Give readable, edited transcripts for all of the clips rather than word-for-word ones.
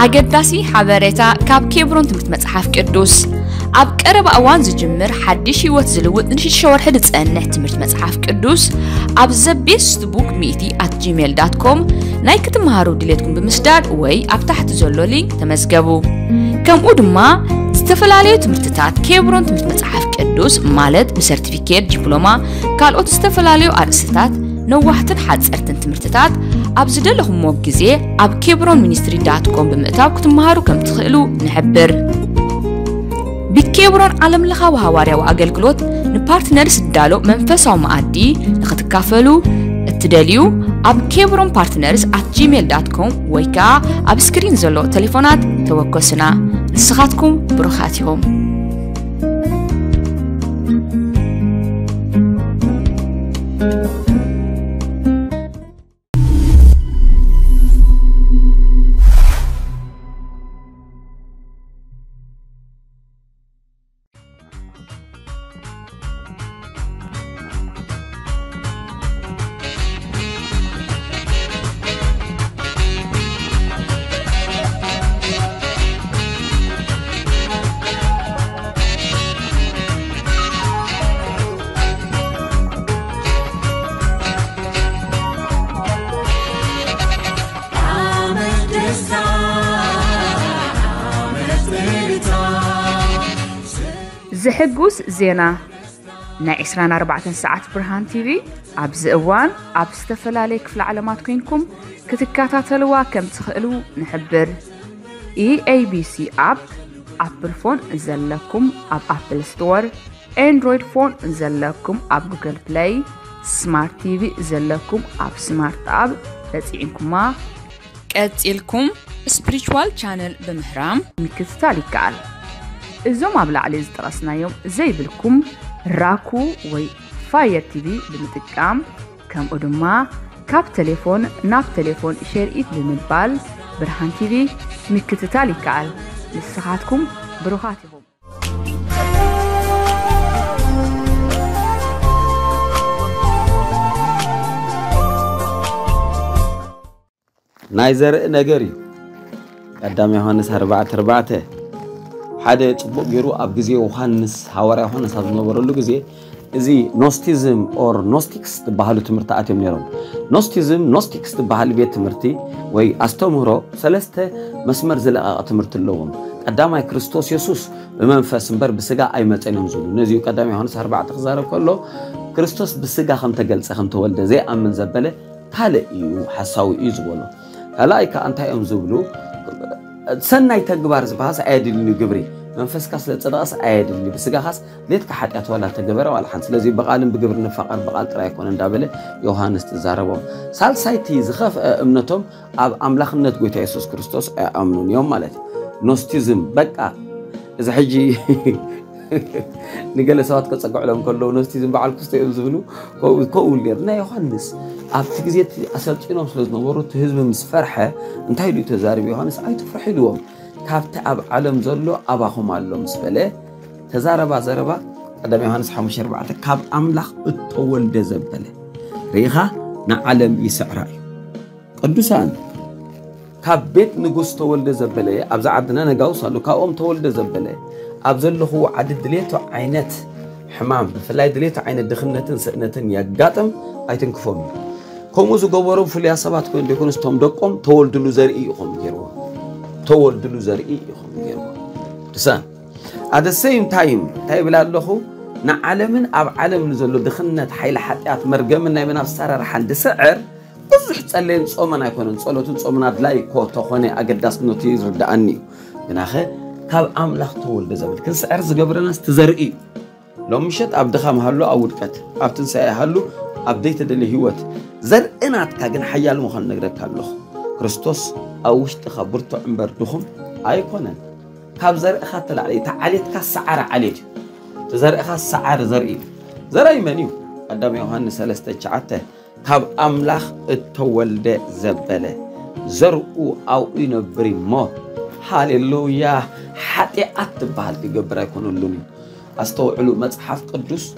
أقدسي حبرتا كاب كبرون تمت متحف كردوس. أبكر بأوان زجمر حدشي وتزلوت نشي شور حدث أنه تمت متحف كردوس. abzebestbookmeeting@gmail.com نايكت مهارو ديلتكم بمسداد وي أبتحت زلو لينك تمزقبو. كم أدما استفلالي تمرتتات كبرون تمت متحف كردوس مالد بسرتيفيكيت دبلوما كالو تستفلالي أرستات نوحتن حد سرتن تمرتتات أبزدل لهم موجزة أب kebronministry.com بمقتاب كتمهارو كم تخلو نحبر بكبرون عالم لغا وهواريا وأقل قلوت نبارتنرس الدالو منفسه ومعدي لغت كافلو التداليو أب kebronpartners@gmail.com ويكا أب سكرين زلو تليفونات توقسنا نسخاتكم بروخاتهم. زحجوس زينا نعيسران 24 ساعة برهان تيفي عبز أوان عبستفل عليك في العلامات كينكم كتكاتا تلوا كم تخلو نحبر EABC أب أبل فون نزلكم أب أبل ستور أندرويد فون نزلكم أب جوجل بلاي سمارت تيفي نزلكم أب سمارت أب لتسعينكم ما كتلكم سبريتشوال شانل بمهرام مكتاليكال الزوم عبلا عليه درسنا يوم زي بالكم راكو وفاير تي في بمتقام كم قدما كاب تليفون ناب تليفون شيريت بمبال برهان تي في مكتتالي كعل لساعاتكم بروحاتكم. نايزر نجري قدام يوحناس 4:4 حدا تبوق جرو أبجزي وخانس حواره خانس هذا نبرة لجزي زي نوستيزم أو نوستيكس بحاله تمرت أتيم نيرون نوستيزم نوستيكس بحاله بيت تمرتي وي أستمره ثلاثة مسمار زلا أتمرت اللهم قدامه كريستوس يسوس بمنفس مبر بسجع أي متعنهم زلوا نزيو قدامه خانس 4 أخزار كله كريستوس بسجع 5 جلسة 5 ولد زي أمن زبلة هلا يو حساوي يزولو هلا إيك أنت يوم زولو سنة يتجبر زباس عادي اللي جبري من فسكاس لتراس عادي اللي بسجاس ليت كحد أتولى تجبره على الحنس لازم بقالم بجبرنا فقر بقال ترايكون الدابلة يوحناس تزاربهم سال سايتي زخاف أمنتهم أملاخ منت قوي تيسوس كريستوس أمنون يوم مالت نوستيزم بقى إذا حجي نقل سوات كتسقى عليهم كله نوستيزم بعال كستي أمزبلو كقول ليرنا يوحناس أبتك زيت أسألتينهم سلزنا ورد هزمهم فرحة انتهي لي تزارب يوحناس أي تفرحي لهم كابت أب علم زلو أباهم علم سفله تزاربا زربا قدام يوحناس 5:4 كاب أملخ الطول دزبله ريخة نعلم يسعرائي قدوسان كاب بيت نقص طول دزبله أبزا عدنا نقاوصا لكاوم طول دزبله أبزلو هو عدد ليتو عينات حمام فلا يدليتو عينات دخلنة سئنة يقاتم أيتنكفوني كموزو جوارهم في العصابات كون يكون استمدكم تول دلوزريقهم يروى تول دلوزريقهم يروى تسان at the same time تاي بلاد لهو نعلمن أب علم نزلو دخلنا تحيل حتيات مرجمنا من السعر حد سعر بس حتسألين صومنا يكونن صلوتون صومنا تلاقي كوتا خوني أقدس نوتيز وده أني من آخر كاب أملاخ تول بزمل كل سعر زجبرنا استزرقي لو مشت أب دخام هلو أودكت أب تنسى هلو أبديت اللي هوت زر إنات كأن حيال مخن نقدر كله كريستوس أوش تخبرته عمر دخم أيقونن كاب زر أخذت عليه تعليت كسعر عليه زر أخذ سعر زر إيه زر أي منيو قدام يوحنا 3:9 كاب أملاخ التولد زبلة زر أو إنه بريمه هاليلويا حتى أتبع الجبر يكون اللون أستوعلو متحف قدوس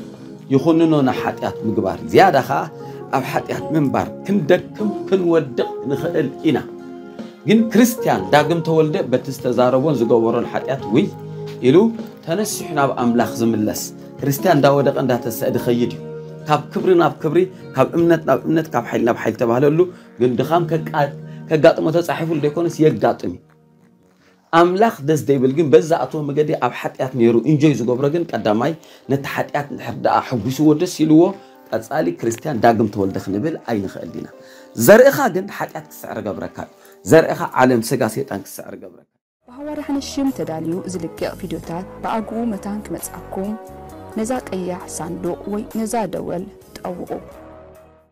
يخوننون حتيات مجبار زيادة خا أو حتيات منبر كندكم كنودق نخل إنا جن كريستيان داعم تولد بتستزاربون زجورون حتيات وي إلو تنسحنا بأملاخ زملاس كريستيان داود عندها تسأد خيدي كاب كبرنا بكبري كاب إمنتنا بإمنت كاب حيلنا بحيل تبهللو جن دخام كجات متسحف اللي يكون سيج جاتمي أملاخ دس ديبل جن بس زعتهم مجدي أب حتيات نيرو إنجاز زجورون جن قدامي نتحتيات نحب أحب يسوي دسيلوه أتسألي كريستيان داعم تولد خنبل أين خالدينا زر إخادن حتيات سعر جبركات زر إخا علم سجاسي تانك سعر جبرك. بحوار عن الشم تداليو زلقة فيديوهات بأقوم متانك متسأقوم نزات أيّح صندوق وي نزات دول تأوقو.